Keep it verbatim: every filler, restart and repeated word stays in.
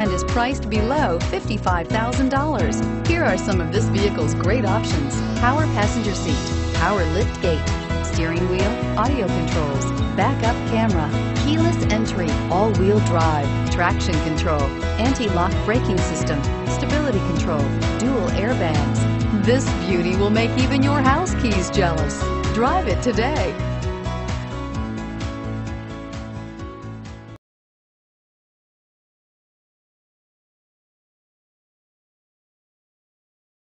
and is priced below fifty-five thousand dollars. Here are some of this vehicle's great options: power passenger seat, power lift gate, steering wheel audio controls, backup camera, keyless entry, all-wheel drive, traction control, anti-lock braking system, stability control, dual airbags. This beauty will make even your house keys jealous. Drive it today.